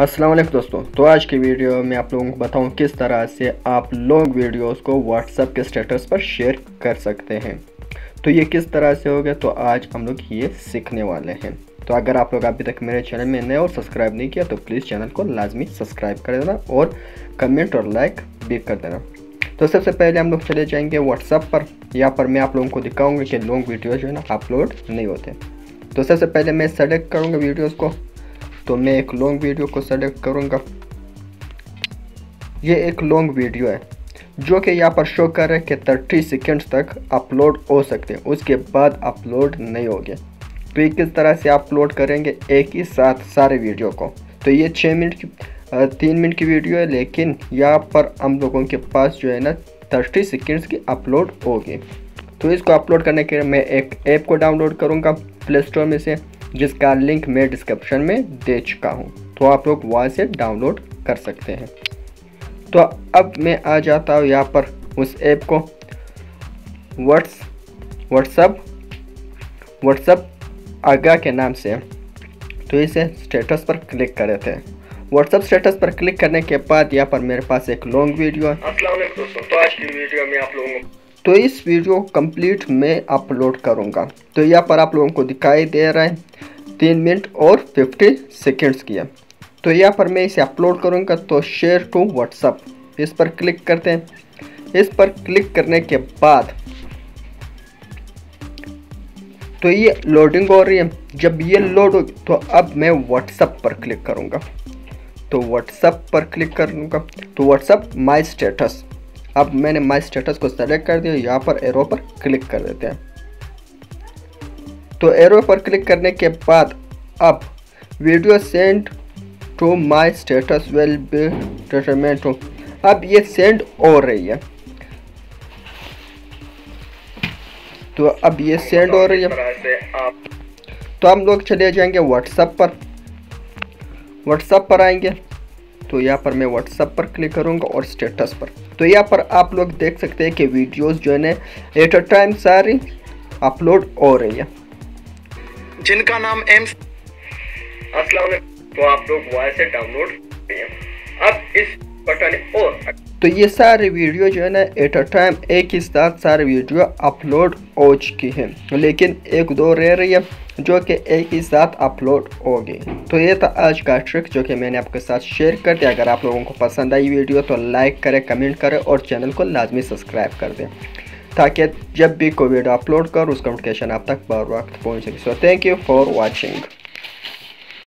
अस्सलाम वालेकुम दोस्तों। तो आज की वीडियो में आप लोगों को बताऊं किस तरह से आप लॉन्ग वीडियोस को व्हाट्सएप के स्टेटस पर शेयर कर सकते हैं। तो ये किस तरह से हो गया, तो आज हम लोग ये सीखने वाले हैं। तो अगर आप लोग अभी तक मेरे चैनल में नए और सब्सक्राइब नहीं किया तो प्लीज़ चैनल को लाजमी सब्सक्राइब कर देना और कमेंट और लाइक भी कर देना। तो सबसे पहले हम लोग चले जाएंगे व्हाट्सएप पर। यहाँ पर मैं आप लोगों को दिखाऊँगा कि लॉन्ग वीडियो जो है ना अपलोड नहीं होते। तो सबसे पहले मैं सेलेक्ट करूँगा वीडियोज़ को। तो मैं एक लॉन्ग वीडियो को सेलेक्ट करूंगा। ये एक लॉन्ग वीडियो है जो कि यहाँ पर शो कर रहा है कि 30 सेकेंड्स तक अपलोड हो सकते हैं, उसके बाद अपलोड नहीं होंगे। तो ये किस तरह से अपलोड करेंगे एक ही साथ सारे वीडियो को। तो ये 3 मिनट की वीडियो है, लेकिन यहाँ पर हम लोगों के पास जो है ना 30 सेकेंड्स की अपलोड होगी। तो इसको अपलोड करने के लिए मैं एक ऐप को डाउनलोड करूँगा प्ले स्टोर में से, जिसका लिंक मैं डिस्क्रिप्शन में दे चुका हूँ। तो आप लोग वहाँ से डाउनलोड कर सकते हैं। तो अब मैं आ जाता हूँ यहाँ पर उस ऐप को व्हाट्सअप आगा के नाम से। तो इसे स्टेटस पर क्लिक कर देते हैं। व्हाट्सअप स्टेटस पर क्लिक करने के बाद यहाँ पर मेरे पास एक लॉन्ग वीडियो है। अस्सलाम वालेकुम दोस्तों, तो आज की वीडियो में आप लोगों को तो इस वीडियो कंप्लीट में अपलोड करूंगा। तो यहाँ पर आप लोगों को दिखाई दे रहा है 3 मिनट और 50 सेकेंड्स की है। तो यहाँ पर मैं इसे अपलोड करूंगा। तो शेयर टू व्हाट्सअप इस पर क्लिक करते हैं। इस पर क्लिक करने के बाद तो ये लोडिंग हो रही है। जब ये लोड होगी तो अब मैं व्हाट्सअप पर क्लिक करूंगा। तो व्हाट्सअप पर क्लिक कर लूँगा। तो व्हाट्सअप माई स्टेटस, अब मैंने माई स्टेटस को सेलेक्ट कर दिया। यहाँ पर एरो पर क्लिक कर देते हैं। तो एरो पर क्लिक करने के बाद अब video send to my status will be determined, अब ये सेंड हो रही है। तो अब ये सेंड हो रही है। तो हम लोग चले जाएंगे व्हाट्सएप पर। व्हाट्सएप पर आएंगे तो यहाँ पर मैं व्हाट्सएप पर क्लिक करूँगा और स्टेटस पर। तो यहाँ पर आप लोग देख सकते हैं कि वीडियोस जो है ना एट अ टाइम सारी अपलोड हो रही है। जिनका नाम एम्स तो आप लोग वहाँ से डाउनलोड करें। अब इस बटन और तो ये सारी वीडियो जो है ना एट अ टाइम एक ही साथ सारी वीडियो अपलोड हो चुकी है, लेकिन एक दो रह रही है जो कि एक ही साथ अपलोड हो गई। तो ये था आज का ट्रिक जो कि मैंने आपके साथ शेयर कर दिया। अगर आप लोगों को पसंद आई वीडियो तो लाइक करें, कमेंट करें और चैनल को लाजमी सब्सक्राइब कर दें ताकि जब भी कोई वीडियो अपलोड कर उसका नोटिफिकेशन आप तक बर वक्त पहुँच सके। So thank you for watching.